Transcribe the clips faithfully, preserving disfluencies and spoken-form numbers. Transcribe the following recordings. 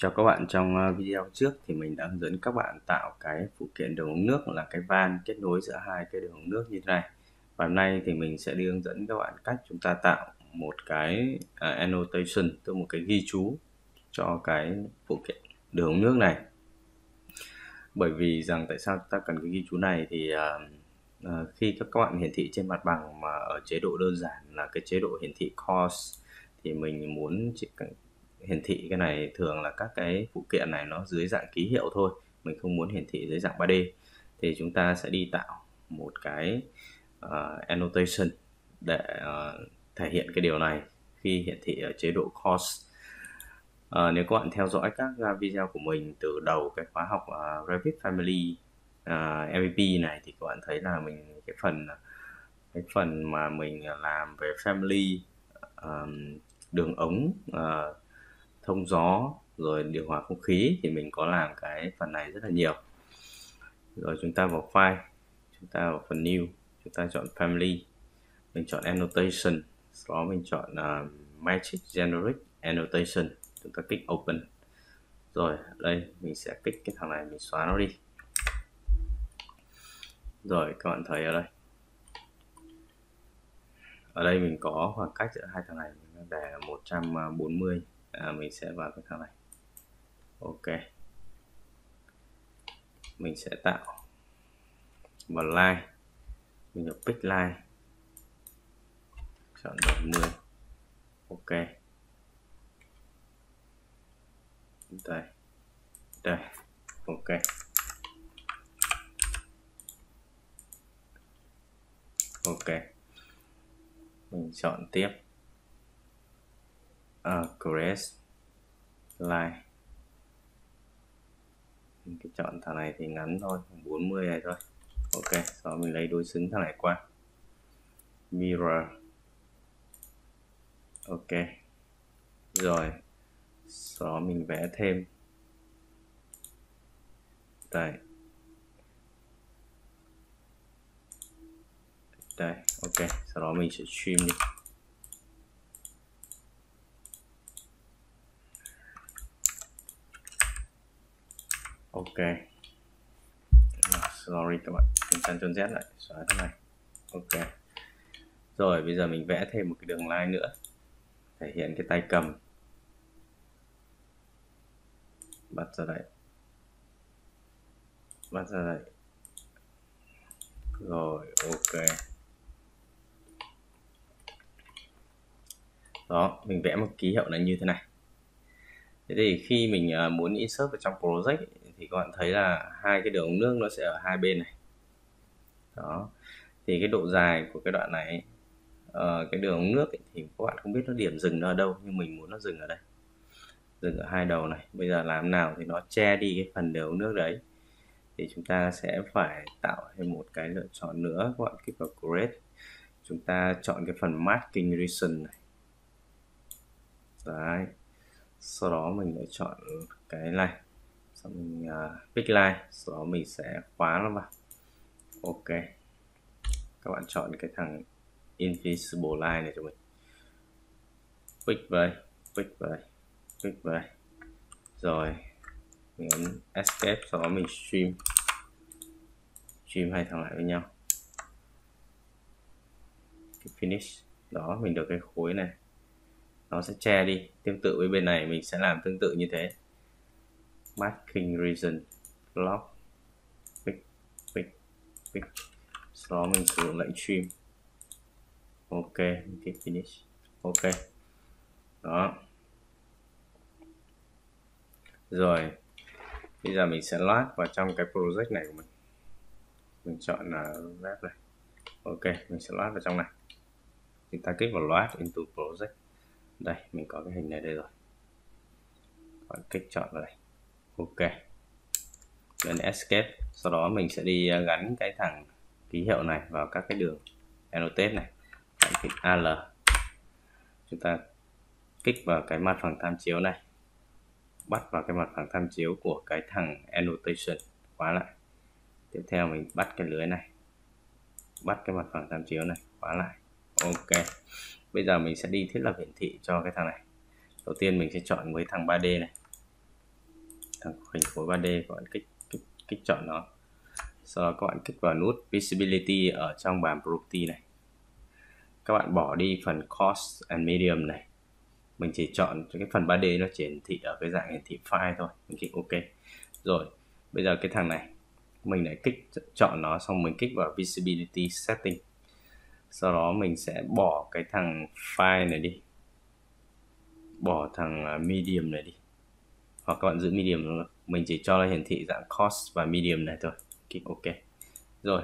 Cho các bạn, trong video trước thì mình đã hướng dẫn các bạn tạo cái phụ kiện đường ống nước là cái van kết nối giữa hai cái đường ống nước như thế này. Và hôm nay thì mình sẽ đi hướng dẫn các bạn cách chúng ta tạo một cái annotation, tức một cái ghi chú cho cái phụ kiện đường ống nước này. Bởi vì rằng tại sao chúng ta cần cái ghi chú này thì uh, uh, khi các, các bạn hiển thị trên mặt bằng mà ở chế độ đơn giản là cái chế độ hiển thị cost, thì mình muốn chỉ cần hiển thị cái này, thường là các cái phụ kiện này nó dưới dạng ký hiệu thôi, mình không muốn hiển thị dưới dạng ba D, thì chúng ta sẽ đi tạo một cái uh, annotation để uh, thể hiện cái điều này khi hiển thị ở chế độ cost. Uh, nếu các bạn theo dõi các video của mình từ đầu cái khóa học uh, Revit Family uh, em i pi này thì các bạn thấy là mình cái phần cái phần mà mình làm về family, uh, đường ống, uh, thông gió rồi điều hòa không khí, thì mình có làm cái phần này rất là nhiều. Rồi chúng ta vào file, chúng ta vào phần new, chúng ta chọn family, mình chọn annotation, sau đó mình chọn uh, matrix generic annotation, chúng ta kích open. Rồi đây mình sẽ kích cái thằng này, mình xóa nó đi. Rồi các bạn thấy ở đây ở đây mình có khoảng cách giữa hai thằng này, mình để là một trăm bốn mươi. À, mình sẽ vào cái thằng này. Ok, mình sẽ tạo vào line, mình nhập pick line, chọn bảy mươi. Ok, đây đây ok, ok mình chọn tiếp uh, create line, mình cứ chọn thằng này thì ngắn thôi, bốn mươi này thôi. Ok, sau mình lấy đối xứng thằng này qua mirror. Ok, rồi sau đó mình vẽ thêm đây đây ok, sau đó mình sẽ trim đi. Ok, sorry các bạn, mình Ctrl Z lại xóa cái này. Ok, rồi bây giờ mình vẽ thêm một cái đường line nữa, thể hiện cái tay cầm bắt ra đây, bắt ra đây. Rồi ok, đó mình vẽ một ký hiệu là như thế này. Thế thì khi mình muốn insert vào trong project thì các bạn thấy là hai cái đường ống nước nó sẽ ở hai bên này. Đó thì cái độ dài của cái đoạn này, cái đường ống nước thì các bạn không biết nó điểm dừng nó ở đâu, nhưng mình muốn nó dừng ở đây, dừng ở hai đầu này. Bây giờ làm nào thì nó che đi cái phần đường ống nước đấy, thì chúng ta sẽ phải tạo thêm một cái lựa chọn nữa. Các bạn kích vào create, chúng ta chọn cái phần masking region này. Đấy, sau đó mình lại chọn cái này, sau mình uh, pick line, sau đó mình sẽ khóa nó vào. Ok, các bạn chọn cái thằng invisible line này cho mình, pick vào đây, pick vào đây, click vào đây. Rồi mình ấn escape, sau đó mình stream stream hai thằng lại với nhau. Finish, đó mình được cái khối này, nó sẽ che đi. Tương tự với bên này mình sẽ làm tương tự như thế, masking region block click click click, sau đó mình sử dụng lệnh stream. Ok, mình click finish. Ok, đó. Rồi bây giờ mình sẽ load vào trong cái project này của mình, mình chọn là web này. Ok, mình sẽ load vào trong này, chúng ta kích vào load into project. Đây mình có cái hình này đây rồi, bạn kích chọn vào đây. Ok, nhấn escape, sau đó mình sẽ đi gắn cái thằng ký hiệu này vào các cái đường annotate này. Bạn kích a lờ, chúng ta kích vào cái mặt phẳng tham chiếu này, bắt vào cái mặt phẳng tham chiếu của cái thằng annotation, khóa lại. Tiếp theo mình bắt cái lưới này, bắt cái mặt phẳng tham chiếu này, khóa lại. Ok, bây giờ mình sẽ đi thiết lập hiển thị cho cái thằng này. Đầu tiên mình sẽ chọn với thằng ba D này, hình khối ba D, các bạn kích, kích, kích chọn nó, sau đó các bạn kích vào nút Visibility ở trong bảng Property này. Các bạn bỏ đi phần Cost and Medium này, mình chỉ chọn cho cái phần ba D nó chỉ hiển thị ở cái dạng hiển thị file thôi, mình kích OK. Rồi bây giờ cái thằng này mình lại kích chọn nó, xong mình kích vào Visibility Setting, sau đó mình sẽ bỏ cái thằng file này đi, bỏ thằng medium này đi, hoặc các bạn giữ medium luôn. Mình chỉ cho nó hiển thị dạng cost và medium này thôi, kích OK. Rồi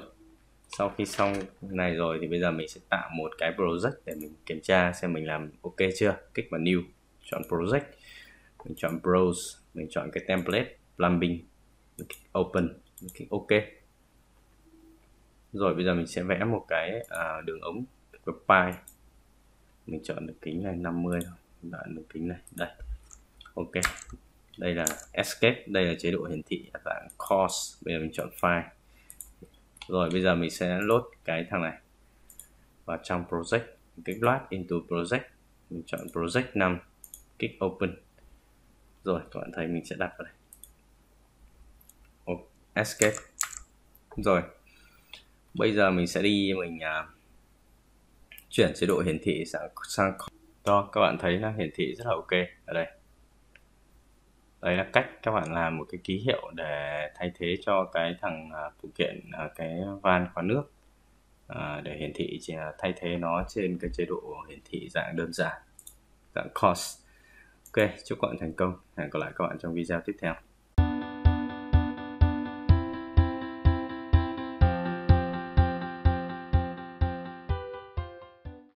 sau khi xong này rồi thì bây giờ mình sẽ tạo một cái project để mình kiểm tra xem mình làm OK chưa. Kích vào new, chọn project, mình chọn browse, mình chọn cái template plumbing, mình kích open, mình kích OK. Rồi bây giờ mình sẽ vẽ một cái à, đường ống của pipe. Mình chọn được kính này năm mươi thôi, đoạn đường kính này đây. OK, đây là escape, đây là chế độ hiển thị dạng cost. Bây giờ mình chọn file. Rồi bây giờ mình sẽ load cái thằng này vào trong project, mình kích load into project, mình chọn project năm, kích open. Rồi các bạn thấy mình sẽ đặt vào đây. Oh, escape. Rồi bây giờ mình sẽ đi mình uh, chuyển chế độ hiển thị sang sang đó. Các bạn thấy là hiển thị rất là OK ở đây. Đấy là cách các bạn làm một cái ký hiệu để thay thế cho cái thằng uh, phụ kiện uh, cái van khóa nước, uh, để hiển thị thay thế nó trên cái chế độ hiển thị dạng đơn giản, dạng cost. OK, chúc các bạn thành công. Hẹn gặp lại các bạn trong video tiếp theo.